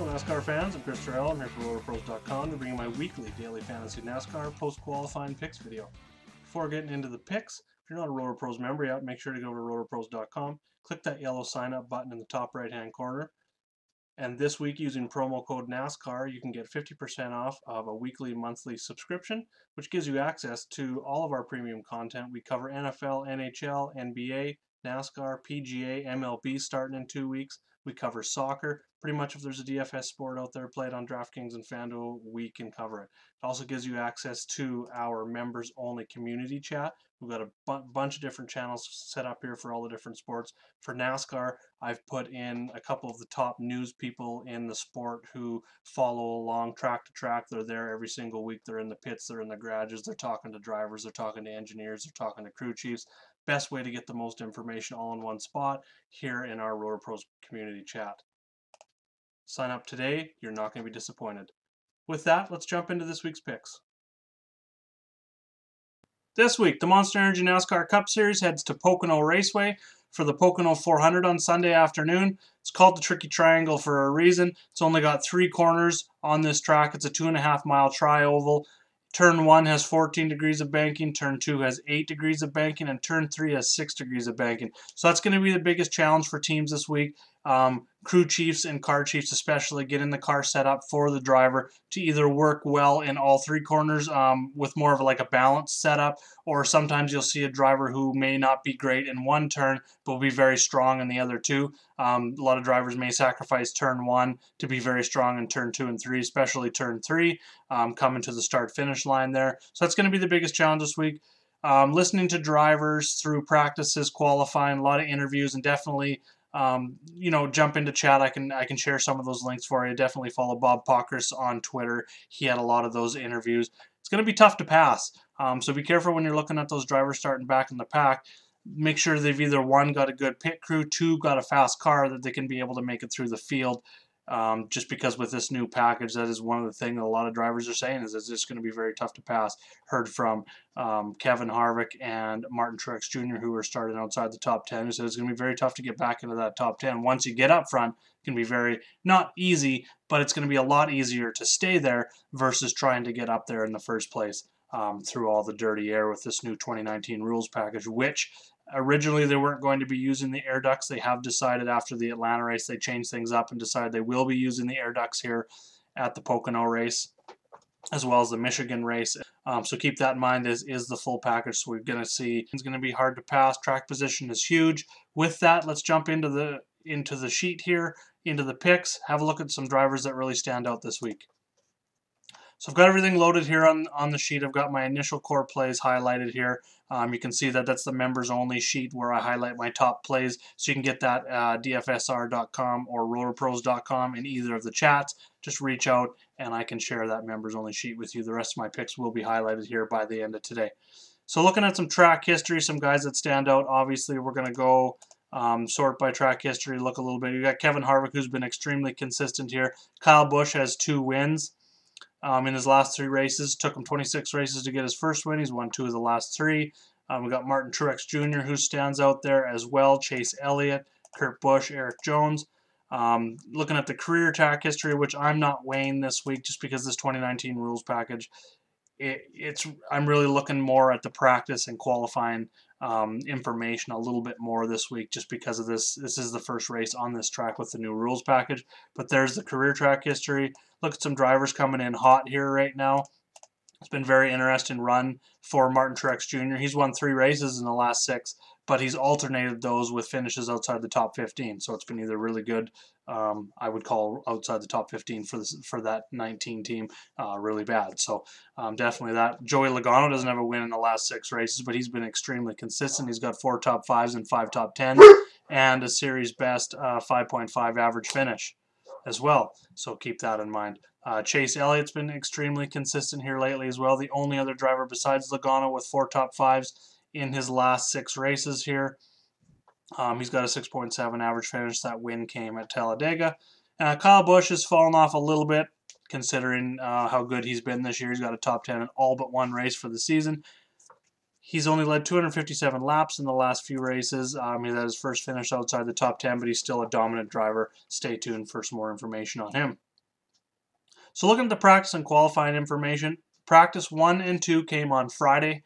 Hello NASCAR fans, I'm Chris Terrell. I'm here for RotoPros.com to bring you my weekly daily fantasy NASCAR post-qualifying picks video. Before getting into the picks, if you're not a RotoPros member yet, make sure to go to RotoPros.com, click that yellow sign up button in the top right hand corner, and this week using promo code NASCAR you can get 50% off of a weekly monthly subscription, which gives you access to all of our premium content. We cover NFL, NHL, NBA, NASCAR, PGA, MLB starting in 2 weeks. We cover soccer. Pretty much if there's a DFS sport out there played on DraftKings and Fanduel, we can cover it. It also gives you access to our members-only community chat. We've got a bunch of different channels set up here for all the different sports. For NASCAR, I've put in a couple of the top news people in the sport who follow along track to track. They're there every single week. They're in the pits. They're in the garages. They're talking to drivers. They're talking to engineers. They're talking to crew chiefs. Best way to get the most information all in one spot here in our RotoPros community chat. Sign up today. You're not going to be disappointed. With that, let's jump into this week's picks. This week, the Monster Energy NASCAR Cup Series heads to Pocono Raceway for the Pocono 400 on Sunday afternoon. It's called the Tricky Triangle for a reason. It's only got 3 corners on this track. It's a 2.5 mile tri-oval. Turn 1 has 14 degrees of banking, turn 2 has 8 degrees of banking, and turn 3 has 6 degrees of banking. So that's going to be the biggest challenge for teams this week. Crew chiefs and car chiefs especially getting the car set up for the driver to either work well in all 3 corners with more of like a balanced setup, or sometimes you'll see a driver who may not be great in 1 turn but will be very strong in the other 2. A lot of drivers may sacrifice turn 1 to be very strong in turn 2 and 3, especially turn 3 coming to the start finish line there. So that's going to be the biggest challenge this week. Listening to drivers through practices, qualifying, a lot of interviews, and definitely jump into chat. I can share some of those links for you. Definitely follow Bob Pockers on Twitter. He had a lot of those interviews. It's going to be tough to pass. So be careful when you're looking at those drivers starting back in the pack. Make sure they've either 1, got a good pit crew, 2, got a fast car that they can be able to make it through the field. Just because with this new package, that is one of the things that a lot of drivers are saying is it's just going to be very tough to pass. Heard from Kevin Harvick and Martin Truex Jr., who are starting outside the top 10, who said it's going to be very tough to get back into that top 10. Once you get up front, it can be very, not easy, but it's going to be a lot easier to stay there versus trying to get up there in the first place through all the dirty air with this new 2019 rules package, which originally they weren't going to be using the air ducts. They have decided after the Atlanta race they changed things up and decided they will be using the air ducts here at the Pocono race as well as the Michigan race. So keep that in mind. This is the full package, so we're going to see it's going to be hard to pass. Track position is huge. With that, let's jump into the sheet here, into the picks. Have a look at some drivers that really stand out this week. So I've got everything loaded here on the sheet. I've got my initial core plays highlighted here. You can see that that's the members-only sheet where I highlight my top plays. So you can get that DFSR.com or RotoPros.com in either of the chats. Just reach out and I can share that members-only sheet with you. The rest of my picks will be highlighted here by the end of today. So looking at some track history, some guys that stand out. Obviously, we're going to go sort by track history, look a little bit. You've got Kevin Harvick, who's been extremely consistent here. Kyle Busch has 2 wins. In his last 3 races. Took him 26 races to get his first win. He's won 2 of the last 3. We got Martin Truex Jr., who stands out there as well. Chase Elliott, Kurt Busch, Eric Jones. Looking at the career track history, which I'm not weighing this week just because this 2019 rules package, I'm really looking more at the practice and qualifying information a little bit more this week just because of this. This is the first race on this track with the new rules package. But there's the career track history. Look at some drivers coming in hot here right now. It's been a very interesting run for Martin Truex Jr. He's won 3 races in the last 6, but he's alternated those with finishes outside the top 15. So it's been either really good, I would call outside the top 15 for that 19 team really bad. So definitely that. Joey Logano doesn't have a win in the last 6 races, but he's been extremely consistent. He's got 4 top 5s and 5 top 10s and a series best 5.5 average finish as well. So keep that in mind. Chase Elliott's been extremely consistent here lately as well. The only other driver besides Logano with 4 top 5s in his last 6 races here. He's got a 6.7 average finish. That win came at Talladega. Kyle Busch has fallen off a little bit considering how good he's been this year. He's got a top 10 in all but 1 race for the season. He's only led 257 laps in the last few races. He's had his first finish outside the top 10, but he's still a dominant driver. Stay tuned for some more information on him. So looking at the practice and qualifying information, practice 1 and 2 came on Friday.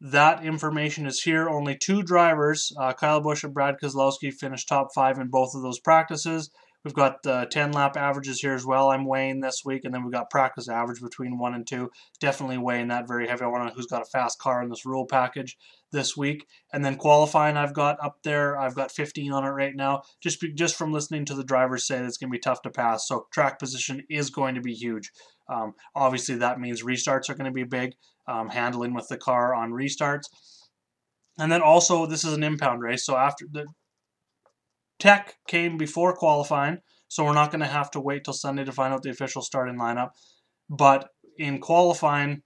That information is here. Only two drivers, Kyle Busch and Brad Keselowski, finished top 5 in both of those practices. We've got the 10-lap averages here as well. I'm weighing this week, and then we've got practice average between 1 and 2. Definitely weighing that very heavy. I want to know who's got a fast car in this rule package this week. And then qualifying I've got up there. I've got 15 on it right now. Just from listening to the drivers say it's going to be tough to pass. So track position is going to be huge. Obviously, that means restarts are going to be big, handling with the car on restarts. And then also, this is an impound race. So after the tech came before qualifying, so we're not going to have to wait till Sunday to find out the official starting lineup. But in qualifying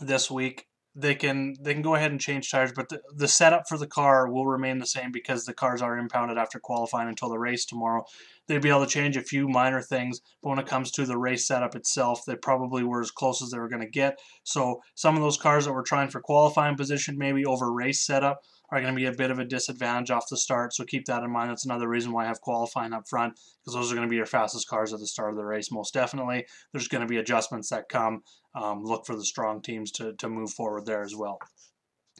this week, they can go ahead and change tires, but the setup for the car will remain the same because the cars are impounded after qualifying until the race tomorrow. They'd be able to change a few minor things, but when it comes to the race setup itself, they probably were as close as they were going to get. So some of those cars that were trying for qualifying position maybe over race setup are going to be a bit of a disadvantage off the start, so keep that in mind. That's another reason why I have qualifying up front, because those are going to be your fastest cars at the start of the race most definitely. There's going to be adjustments that come. Look for the strong teams to move forward there as well.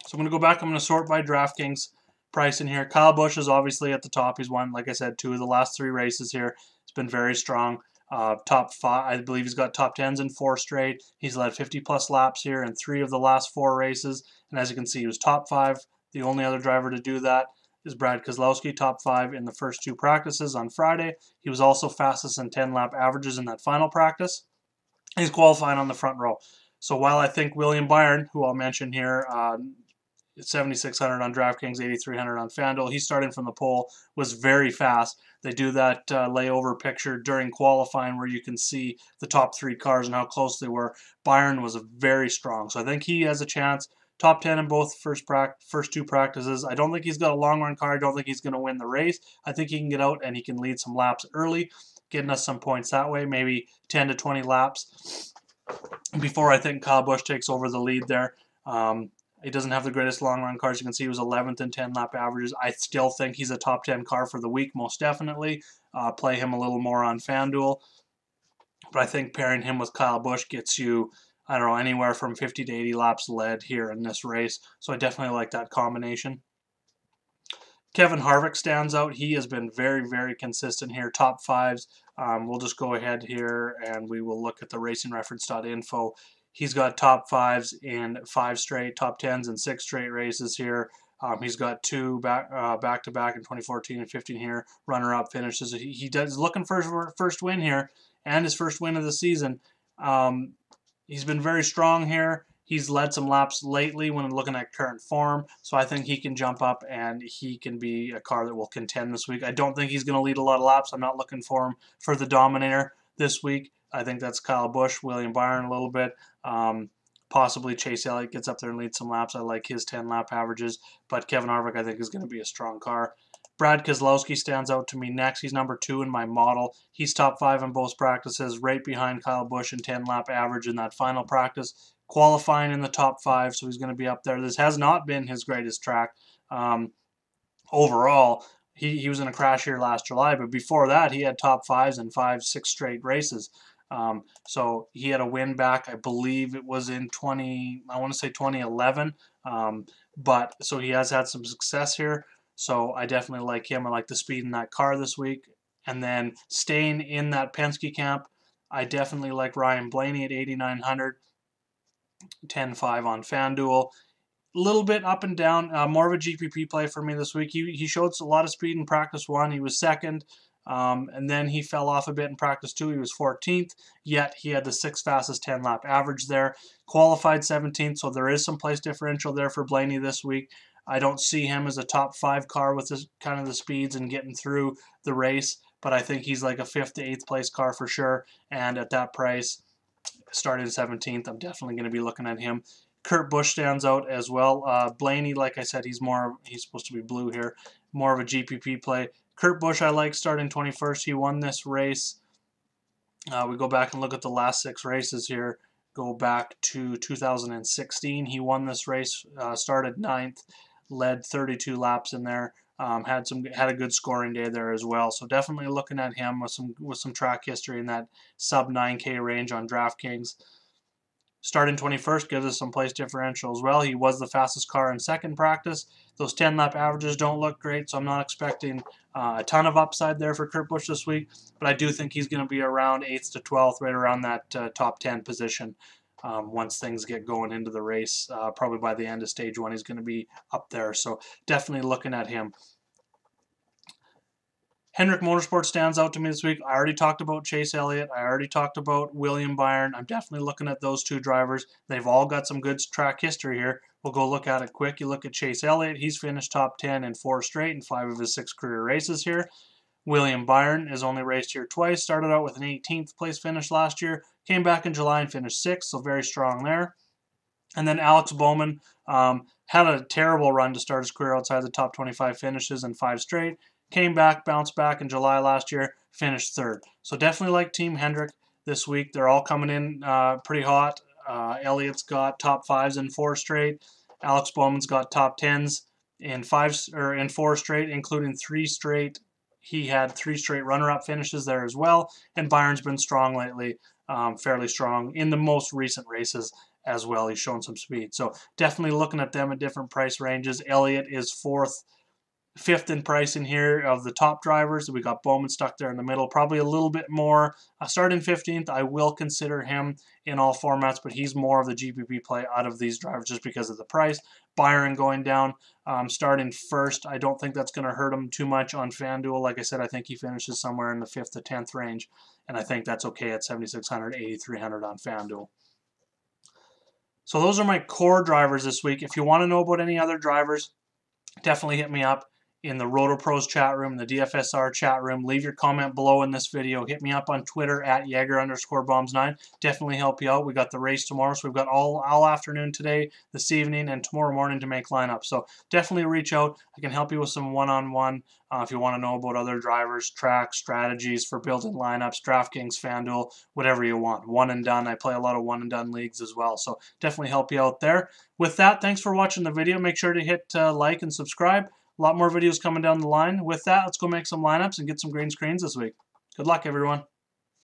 So I'm going to go back. I'm going to sort by DraftKings price in here. Kyle Busch is obviously at the top. He's won, like I said, 2 of the last 3 races here. It's been very strong. Top 5, I believe he's got top 10s in 4 straight. He's led 50-plus laps here in 3 of the last 4 races. And as you can see, he was top 5. The only other driver to do that is Brad Keselowski, top 5 in the first 2 practices on Friday. He was also fastest in 10-lap averages in that final practice. He's qualifying on the front row. So while I think William Byron, who I'll mention here, $7,600 on DraftKings, $8,300 on Fanduel, he's starting from the pole, was very fast. They do that layover picture during qualifying where you can see the top 3 cars and how close they were. Byron was very strong. So I think he has a chance. Top 10 in both first 2 practices. I don't think he's got a long-run car. I don't think he's going to win the race. I think he can get out and he can lead some laps early, getting us some points that way, maybe 10 to 20 laps before I think Kyle Busch takes over the lead there. He doesn't have the greatest long-run cars. You can see he was 11th in 10-lap averages. I still think he's a top 10 car for the week, most definitely. Play him a little more on FanDuel. But I think pairing him with Kyle Busch gets you, I don't know, anywhere from 50 to 80 laps led here in this race. So I definitely like that combination. Kevin Harvick stands out. He has been very, very consistent here. Top 5s. We'll just go ahead here and we will look at the racingreference.info. He's got top 5s in 5 straight, top 10s in 6 straight races here. He's got 2 back-to-back in 2014 and 15 here. Runner-up finishes. He's looking for his first win here and his first win of the season. He's been very strong here. He's led some laps lately when looking at current form, so I think he can jump up and he can be a car that will contend this week. I don't think he's going to lead a lot of laps. I'm not looking for him for the dominator this week. I think that's Kyle Busch, William Byron a little bit. Possibly Chase Elliott gets up there and leads some laps. I like his 10-lap averages, but Kevin Harvick I think is going to be a strong car. Brad Keselowski stands out to me next. He's number 2 in my model. He's top 5 in both practices, right behind Kyle Busch in 10-lap average in that final practice. Qualifying in the top 5, so he's going to be up there. This has not been his greatest track overall. He was in a crash here last July, but before that he had top 5s in 5, 6 straight races. So he had a win back, I believe it was in 2011. But so he has had some success here. So I definitely like him. I like the speed in that car this week. And then staying in that Penske camp, I definitely like Ryan Blaney at 8,900, 10.5 on FanDuel. A little bit up and down, more of a GPP play for me this week. He showed a lot of speed in practice 1. He was 2nd. And then he fell off a bit in practice 2. He was 14th, yet he had the 6th fastest 10-lap average there. Qualified 17th, so there is some place differential there for Blaney this week. I don't see him as a top 5 car with this kind of the speeds and getting through the race, but I think he's like a 5th to 8th place car for sure, and at that price, starting 17th, I'm definitely going to be looking at him. Kurt Busch stands out as well. Blaney, like I said, he's supposed to be blue here, more of a GPP play. Kurt Busch, I like starting 21st. He won this race. We go back and look at the last 6 races here. Go back to 2016. He won this race, started 9th, led 32 laps in there. Had a good scoring day there as well. So definitely looking at him with some track history in that sub 9K range on DraftKings. Starting 21st gives us some place differential as well. He was the fastest car in second practice. Those 10-lap averages don't look great, so I'm not expecting a ton of upside there for Kurt Busch this week, but I do think he's going to be around 8th to 12th, right around that top 10 position once things get going into the race. Probably by the end of Stage 1 he's going to be up there, so definitely looking at him. Hendrick Motorsports stands out to me this week. I already talked about Chase Elliott. I already talked about William Byron. I'm definitely looking at those two drivers. They've all got some good track history here. We'll go look at it quick. You look at Chase Elliott. He's finished top 10 in 4 straight and 5 of his 6 career races here. William Byron has only raced here twice. Started out with an 18th place finish last year. Came back in July and finished 6th, so very strong there. And then Alex Bowman had a terrible run to start his career outside the top 25 finishes in 5 straight. Came back, bounced back in July last year, finished 3rd. So definitely like Team Hendrick this week. They're all coming in pretty hot. Elliott's got top 5s in 4 straight. Alex Bowman's got top 10s in 4 straight, including 3 straight. He had 3 straight runner-up finishes there as well. And Byron's been strong lately, fairly strong in the most recent races as well. He's shown some speed. So definitely looking at them at different price ranges. Elliott is 4th, 5th in pricing here of the top drivers. We got Bowman stuck there in the middle, probably a little bit more. Starting 15th, I will consider him in all formats, but he's more of the GPP play out of these drivers just because of the price. Byron going down, starting 1st. I don't think that's going to hurt him too much on FanDuel. Like I said, I think he finishes somewhere in the 5th to 10th range, and I think that's okay at 7,600, 8,300 on FanDuel. So those are my core drivers this week. If you want to know about any other drivers, definitely hit me up in the RotoPros chat room, the DFSR chat room. Leave your comment below in this video. Hit me up on Twitter at Jaeger_bombs9. Definitely help you out. We got the race tomorrow, so we've got all afternoon today, this evening, and tomorrow morning to make lineups. So definitely reach out. I can help you with some one-on-one if you want to know about other drivers, tracks, strategies for building lineups, DraftKings, FanDuel, whatever you want. One and done. I play a lot of one and done leagues as well, so definitely help you out there. With that, thanks for watching the video. Make sure to hit like and subscribe. A lot more videos coming down the line. With that, let's go make some lineups and get some green screens this week. Good luck, everyone.